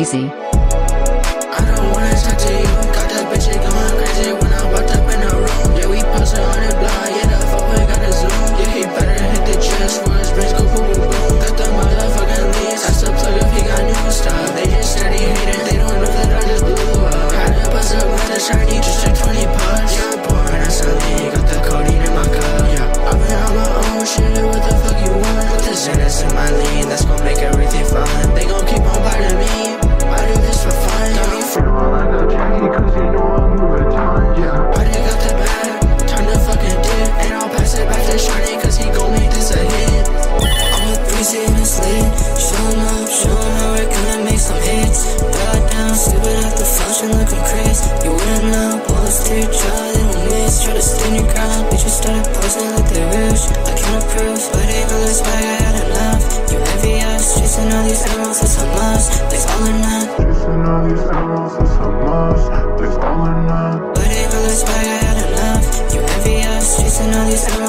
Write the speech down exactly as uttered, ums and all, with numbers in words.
Breezy. All these